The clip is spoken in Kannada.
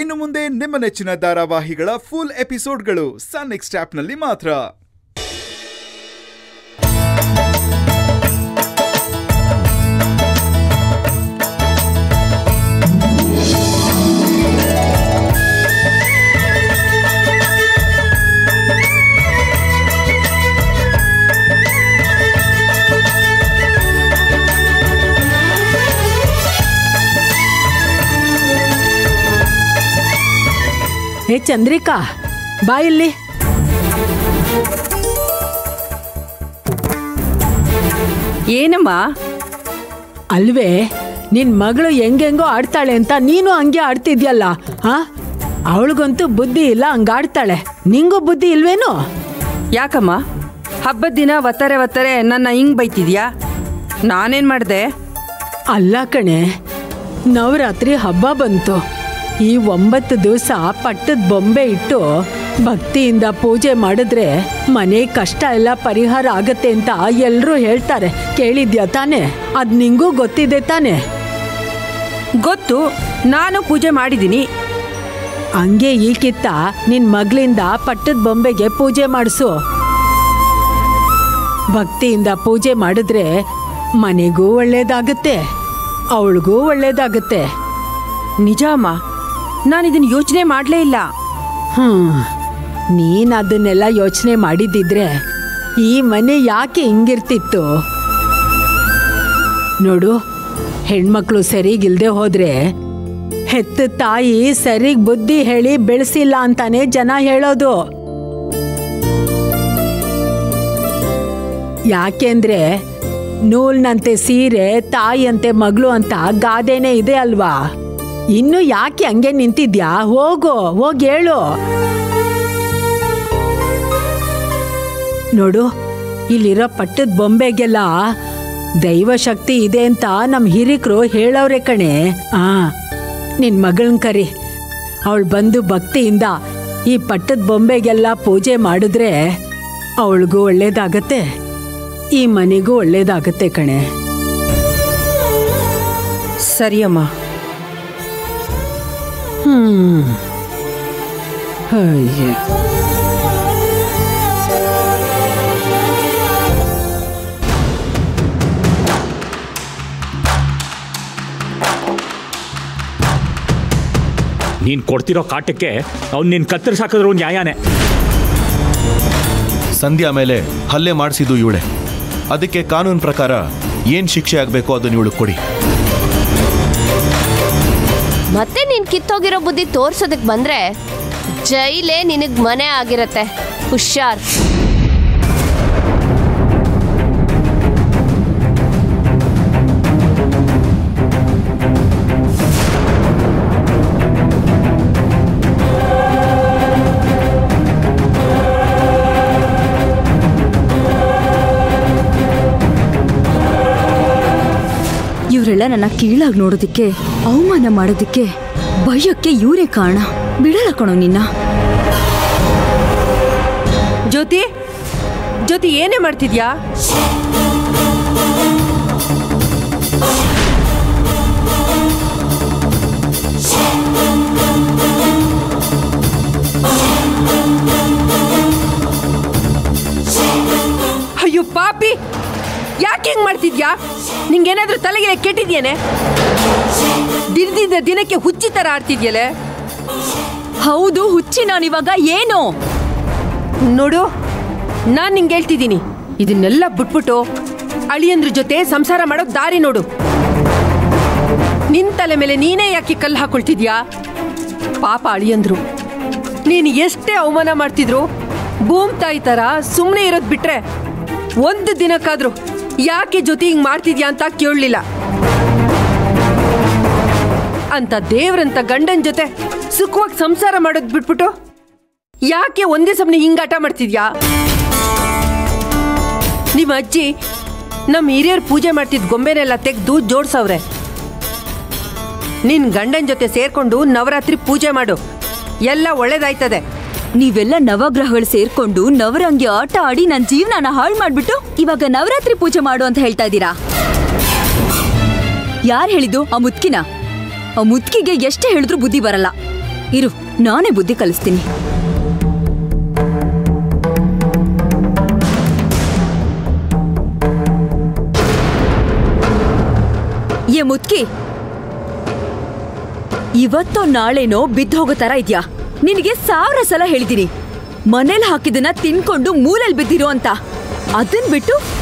ಇನ್ನು ಮುಂದೆ ನಿಮ್ಮ ನೆಚ್ಚಿನ ಧಾರಾವಾಹಿಗಳ ಫುಲ್ ಎಪಿಸೋಡ್ಗಳು ಸನ್ ನೆಕ್ಸ್ಟ್ ಆಪ್ನಲ್ಲಿ ಮಾತ್ರ. ಹೇ ಚಂದ್ರಿಕಾ, ಬಾ ಇಲ್ಲಿ. ಏನಮ್ಮ? ಅಲ್ವೇ, ನಿನ್ ಮಗಳು ಹೆಂಗೆಂಗೋ ಆಡ್ತಾಳೆ ಅಂತ ನೀನು ಹಂಗೆ ಆಡ್ತಿದ್ಯಲ್ಲ. ಹಾ, ಅವಳಿಗಂತೂ ಬುದ್ಧಿ ಇಲ್ಲ, ಹಂಗಾಡ್ತಾಳೆ. ನಿಂಗೂ ಬುದ್ಧಿ ಇಲ್ವೇನು? ಯಾಕಮ್ಮ ಹಬ್ಬದ ದಿನ ಒತ್ತಾರೆ ಒತ್ತಾರೆ ನನ್ನ ಹಿಂಗೆ ಬೈತಿದ್ಯಾ? ನಾನೇನು ಮಾಡಿದೆ? ಅಲ್ಲ ಕಣೆ, ನವರಾತ್ರಿ ಹಬ್ಬ ಬಂತು. ಈ 9 ದಿವಸ ಪಟ್ಟದ ಬೊಂಬೆ ಇಟ್ಟು ಭಕ್ತಿಯಿಂದ ಪೂಜೆ ಮಾಡಿದ್ರೆ ಮನೆ ಕಷ್ಟ ಎಲ್ಲ ಪರಿಹಾರ ಆಗತ್ತೆ ಅಂತ ಎಲ್ಲರೂ ಹೇಳ್ತಾರೆ. ಕೇಳಿದ್ಯಾ ತಾನೆ? ಅದು ನಿಂಗೂ ಗೊತ್ತಿದೆ ತಾನೆ? ಗೊತ್ತು, ನಾನು ಪೂಜೆ ಮಾಡಿದ್ದೀನಿ. ಹಂಗೆ ಈಗಿತ್ತ ನಿನ್ನ ಮಗಳಿಂದ ಪಟ್ಟದ ಬೊಂಬೆಗೆ ಪೂಜೆ ಮಾಡಿಸು. ಭಕ್ತಿಯಿಂದ ಪೂಜೆ ಮಾಡಿದ್ರೆ ಮನೆಗೂ ಒಳ್ಳೇದಾಗತ್ತೆ, ಅವಳಿಗೂ ಒಳ್ಳೇದಾಗತ್ತೆ. ನಿಜಾಮಾ? ನಾನಿದನ್ನು ಯೋಚನೆ ಮಾಡಲೇ ಇಲ್ಲ. ನೀನು ಅದನ್ನೆಲ್ಲ ಯೋಚನೆ ಮಾಡಿದ್ದಿದ್ರೆ ಈ ಮನೆ ಯಾಕೆ ಹಿಂಗಿರ್ತಿತ್ತು? ನೋಡು, ಹೆಣ್ಮಕ್ಳು ಸರಿಗಿಲ್ದೆ ಹೋದರೆ ಹೆತ್ತ ತಾಯಿ ಸರಿಗೆ ಬುದ್ಧಿ ಹೇಳಿ ಬೆಳೆಸಿಲ್ಲ ಅಂತಾನೆ ಜನ ಹೇಳೋದು. ಯಾಕೆಂದರೆ ನೂಲ್ನಂತೆ ಸೀರೆ, ತಾಯಿಯಂತೆ ಮಗಳು ಅಂತ ಗಾದೆನೇ ಇದೆ ಅಲ್ವಾ? ಇನ್ನು ಯಾಕೆ ಹಂಗೆ ನಿಂತಿದ್ಯಾ? ಹೋಗೋ ಹೋಗಿ ಹೇಳು. ನೋಡು, ಇಲ್ಲಿರೋ ಪಟ್ಟದ ಬೊಂಬೆಗೆಲ್ಲ ದೈವಶಕ್ತಿ ಇದೆ ಅಂತ ನಮ್ಮ ಹಿರಿಕರು ಹೇಳವ್ರೆ ಕಣೆ. ಆ, ನಿನ್ನ ಮಗಳನ್ನ ಕರಿ. ಅವಳು ಬಂದು ಭಕ್ತಿಯಿಂದ ಈ ಪಟ್ಟದ ಬೊಂಬೆಗೆಲ್ಲ ಪೂಜೆ ಮಾಡಿದ್ರೆ ಅವಳಿಗೂ ಒಳ್ಳೇದಾಗತ್ತೆ, ಈ ಮನೆಗೂ ಒಳ್ಳೇದಾಗತ್ತೆ ಕಣೆ. ಸರಿಯಮ್ಮ. ನೀನ್ ಕೊಡ್ತಿರೋ ಕಾಟಕ್ಕೆ ಅವ್ನು ನೀನ್ ಕತ್ತರಿಸಾಕಿದ್ರು ನ್ಯಾಯನೇ. ಸಂಧ್ಯಾ ಮೇಲೆ ಹಲ್ಲೆ ಮಾಡಿಸಿದ್ದು ಇವಳೆ. ಅದಕ್ಕೆ ಕಾನೂನು ಪ್ರಕಾರ ಏನ್ ಶಿಕ್ಷೆ ಆಗ್ಬೇಕೋ ಅದನ್ನ ಇವಳು ಕೊಡಿ. ಮತ್ತೆ ನೀನ್ ಕಿತ್ತೋಗಿರೋ ಬುದ್ಧಿ ತೋರ್ಸೋದಕ್ಕೆ ಬಂದ್ರೆ ಜೈಲೇ ನಿನಗ್ ಮನೆ ಆಗಿರತ್ತೆ. ಹುಷಾರ್. ಇವರೆಲ್ಲ ನನ್ನ ಕೀಳಾಗಿ ನೋಡೋದಕ್ಕೆ, ಅವಮಾನ ಮಾಡೋದಕ್ಕೆ, ಭಯಕ್ಕೆ ಇವರೇ ಕಾರಣ. ಬಿಡಲ್ಲ ಕಣೋ ನಿನ್ನ. ಜ್ಯೋತಿ, ಜ್ಯೋತಿ, ಏನೇ ಮಾಡ್ತಿದ್ಯಾ? ಅಯ್ಯೋ ಪಾಪಿ, ಯಾಕೆ ಹೆಂಗ್ ಮಾಡ್ತಿದ್ಯಾ? ನಿಂಗೇನಾದ್ರೂ ತಲೆಗೆ ಕೆಟ್ಟಿದ್ಯೇನೆ? ದಿನದಿಂದ ದಿನಕ್ಕೆ ಹುಚ್ಚಿ ತರ ಆಡ್ತಿದ್ಯಲೆ. ಹೌದು, ಹುಚ್ಚಿ ನಾನಿವಾಗ. ಏನು ನೋಡು, ನಾನು ನಿಂಗೆ ಹೇಳ್ತಿದ್ದೀನಿ, ಇದನ್ನೆಲ್ಲ ಬಿಟ್ಬಿಟ್ಟು ಅಳಿಯಂದ್ರ ಜೊತೆ ಸಂಸಾರ ಮಾಡೋಕ್ ದಾರಿ ನೋಡು. ನಿನ್ ತಲೆ ಮೇಲೆ ನೀನೇ ಯಾಕೆ ಕಲ್ಲು ಹಾಕೊಳ್ತಿದ್ಯಾ? ಪಾಪ ಅಳಿಯಂದ್ರು, ನೀನು ಎಷ್ಟೇ ಅವಮಾನ ಮಾಡ್ತಿದ್ರು ಭೂಮ್ ತಾಯಿ ತರ ಸುಮ್ಮನೆ ಇರೋದು ಬಿಟ್ರೆ ಒಂದು ದಿನಕ್ಕಾದ್ರೂ ಯಾಕೆ ಜೊತೆ ಹಿಂಗೆ ಮಾಡ್ತಿದ್ಯಾ ಅಂತ ಕೇಳಲಿಲ್ಲ. ಅಂತ ದೇವ್ರಂತ ಗಂಡನ ಜೊತೆ ಸುಖವಾಗಿ ಸಂಸಾರ ಮಾಡೋದು ಬಿಟ್ಬಿಟ್ಟು ಯಾಕೆ ಒಂದೇ ಸಮನೆ ಹಿಂಗಾಟ ಮಾಡ್ತಿದ್ಯಾ? ನಿಮ್ಮ ಅಜ್ಜಿ ನಮ್ಮ ಹಿರಿಯರು ಪೂಜೆ ಮಾಡ್ತಿದ್ದ ಗೊಂಬೆನೆಲ್ಲ ತೆಗೆದು ಜೋಡ್ಸವ್ರೆ. ನಿನ್ನ ಗಂಡನ ಜೊತೆ ಸೇರ್ಕೊಂಡು ನವರಾತ್ರಿ ಪೂಜೆ ಮಾಡು, ಎಲ್ಲ ಒಳ್ಳೇದಾಯ್ತದೆ. ನೀವೆಲ್ಲ ನವಗ್ರಹಗಳು ಸೇರ್ಕೊಂಡು ನವರಂಗಿ ಆಟ ಆಡಿ ನನ್ನ ಜೀವನನ ಹಾಳು ಮಾಡ್ಬಿಟ್ಟು ಇವಾಗ ನವರಾತ್ರಿ ಪೂಜೆ ಮಾಡು ಅಂತ ಹೇಳ್ತಾ ಇದ್ದೀರಾ? ಯಾರು ಹೇಳಿದ್ದು? ಆ ಮುದ್ಕಿಗೆ ಎಷ್ಟೇ ಹೇಳಿದ್ರು ಬುದ್ಧಿ ಬರಲ್ಲ. ಇರು, ನಾನೇ ಬುದ್ಧಿ ಕಲಿಸ್ತೀನಿ. ಏ ಮುತ್ಕಿ, ಇವತ್ತೋ ನಾಳೆನೋ ಬಿದ್ದೋಗೋ ತರ ಇದ್ಯಾ? ನಿನಗೆ 1000 ಸಲ ಹೇಳಿದ್ದೀನಿ, ಮನೇಲಿ ಹಾಕಿದನ್ನ ತಿನ್ಕೊಂಡು ಮೂಲೆಯಲ್ಲಿ ಬಿದ್ದಿರೋ ಅಂತ. ಅದನ್ ಬಿಟ್ಟು